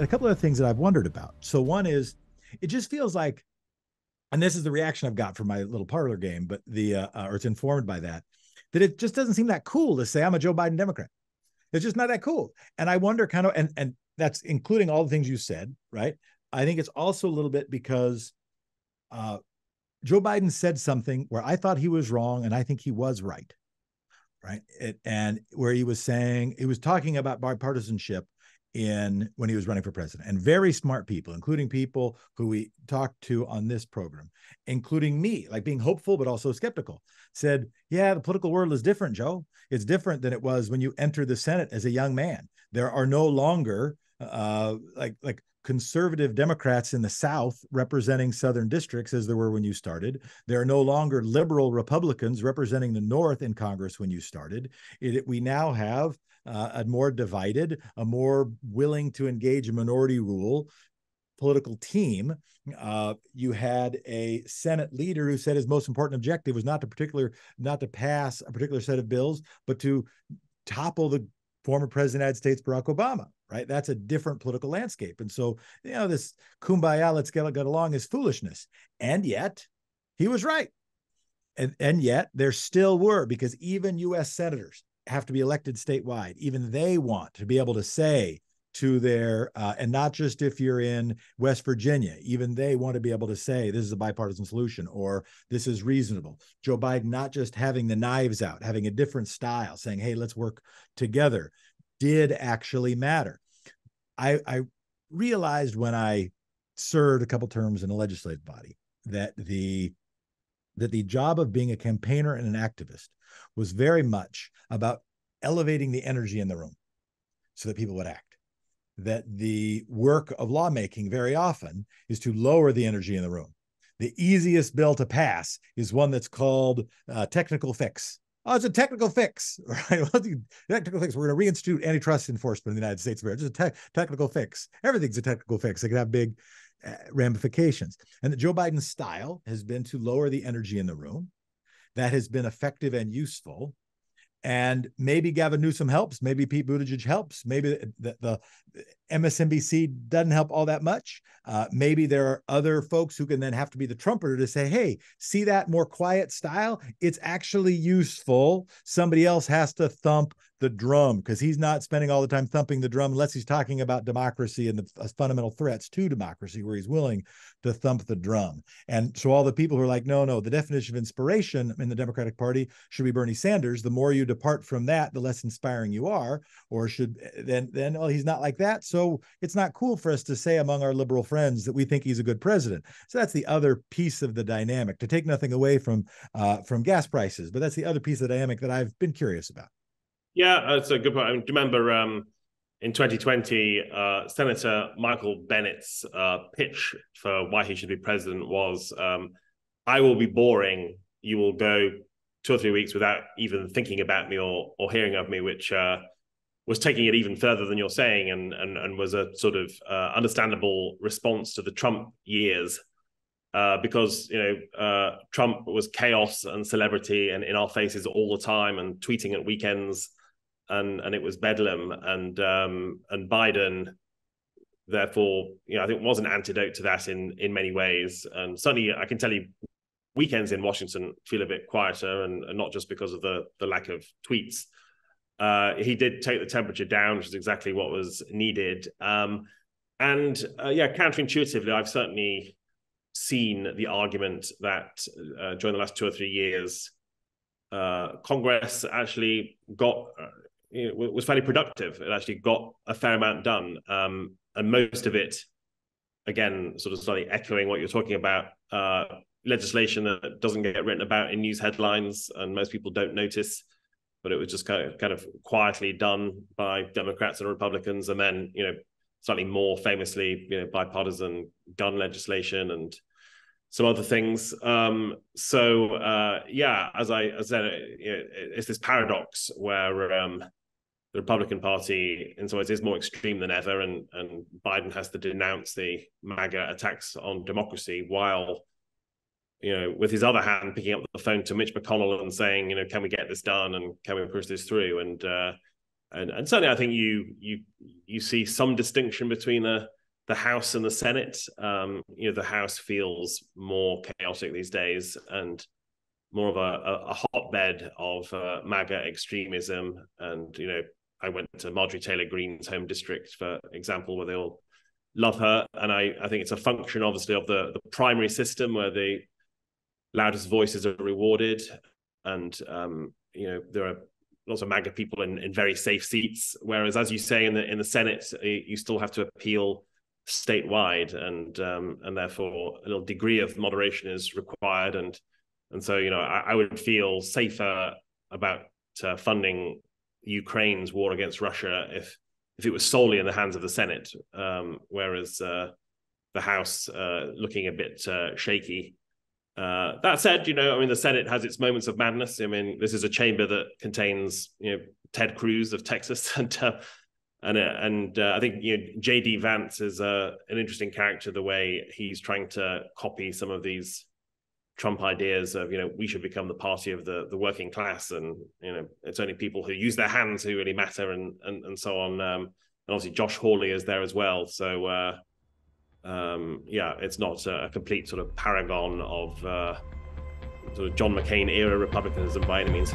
and a couple of things that I've wondered about. So one is, it just feels like, and this is the reaction I've got from my little parlor game, but the or it's informed by that, that it just doesn't seem that cool to say I'm a Joe Biden Democrat. It's just not that cool. And I wonder kind of, and that's including all the things you said, right? I think it's also a little bit because Joe Biden said something where I thought he was wrong, and I think he was right, right? And where he was saying, he was talking about bipartisanship when he was running for president, and very smart people, including people who we talked to on this program, including me, like being hopeful, but also skeptical, said, yeah, the political world is different, Joe. It's different than it was when you entered the Senate as a young man. There are no longer like conservative Democrats in the South representing Southern districts as there were when you started. There are no longer liberal Republicans representing the North in Congress when you started. We now have a more divided, a more willing to engage a minority rule political team. You had a Senate leader who said his most important objective was not to pass a particular set of bills, but to topple the former president of the United States, Barack Obama, right? That's a different political landscape. And so, you know, this kumbaya, let's get along is foolishness. And yet he was right. And yet there still were, because even US senators have to be elected statewide. Even they want to be able to say to their, and not just if you're in West Virginia, even they want to be able to say, this is a bipartisan solution, or this is reasonable. Joe Biden not just having the knives out, having a different style, saying, hey, let's work together, did actually matter. I realized when I served a couple terms in a legislative body that the job of being a campaigner and an activist was very much about elevating the energy in the room so that people would act. That the work of lawmaking very often is to lower the energy in the room. The easiest bill to pass is one that's called technical fix. Oh, it's a technical fix, right? Technical fix. We're going to reinstitute antitrust enforcement in the United States. It's a technical fix. Everything's a technical fix. It can have big ramifications. And the Joe Biden style has been to lower the energy in the room. That has been effective and useful. And maybe Gavin Newsom helps. Maybe Pete Buttigieg helps. Maybe the MSNBC doesn't help all that much. Maybe there are other folks who can then have to be the trumpeter to say, hey, see that more quiet style? It's actually useful. Somebody else has to thump the drum because he's not spending all the time thumping the drum unless he's talking about democracy and the fundamental threats to democracy where he's willing to thump the drum. And so all the people who are like, no, the definition of inspiration in the Democratic Party should be Bernie Sanders. The more you depart from that, the less inspiring you are, or should then, oh, he's not like that. So it's not cool for us to say among our liberal friends that we think he's a good president. So that's the other piece of the dynamic, to take nothing away from gas prices. But that's the other piece of the dynamic that I've been curious about. Yeah, that's a good point. I mean, do you remember in 2020, Senator Michael Bennett's pitch for why he should be president was, I will be boring. You will go 2 or 3 weeks without even thinking about me or hearing of me, which was taking it even further than you're saying, and was a sort of understandable response to the Trump years, because Trump was chaos and celebrity and in our faces all the time and tweeting at weekends, and it was bedlam, and Biden, therefore, I think was an antidote to that in many ways. And suddenly I can tell you, weekends in Washington feel a bit quieter, and not just because of the lack of tweets. He did take the temperature down, which is exactly what was needed. Yeah, counterintuitively, I've certainly seen the argument that during the last 2 or 3 years, Congress actually was fairly productive. It actually got a fair amount done. And most of it, again, sort of slightly echoing what you're talking about, legislation that doesn't get written about in news headlines and most people don't notice, but it was just kind of quietly done by Democrats and Republicans. And then, slightly more famously, bipartisan gun legislation and some other things. Yeah, as I said, it's this paradox where the Republican Party in some ways is more extreme than ever, and Biden has to denounce the MAGA attacks on democracy while, with his other hand, picking up the phone to Mitch McConnell and saying, can we get this done and can we push this through? And And certainly I think you see some distinction between the House and the Senate. The House feels more chaotic these days and more of a hotbed of MAGA extremism. And, I went to Marjorie Taylor Greene's home district, for example, where they all love her. And I think it's a function, obviously, of the primary system where the loudest voices are rewarded. And, there are lots of MAGA people in very safe seats. Whereas, as you say, in the Senate, you still have to appeal statewide. And therefore, a little degree of moderation is required. And so, I would feel safer about funding Ukraine's war against Russia if it was solely in the hands of the Senate, whereas the House looking a bit shaky. That said, the Senate has its moments of madness. This is a chamber that contains, Ted Cruz of Texas, and I think JD Vance is an interesting character. The way he's trying to copy some of these Trump ideas of, we should become the party of the working class, and, it's only people who use their hands who really matter, and so on. And obviously Josh Hawley is there as well. So, it's not a complete sort of paragon of sort of John McCain era republicanism by any means.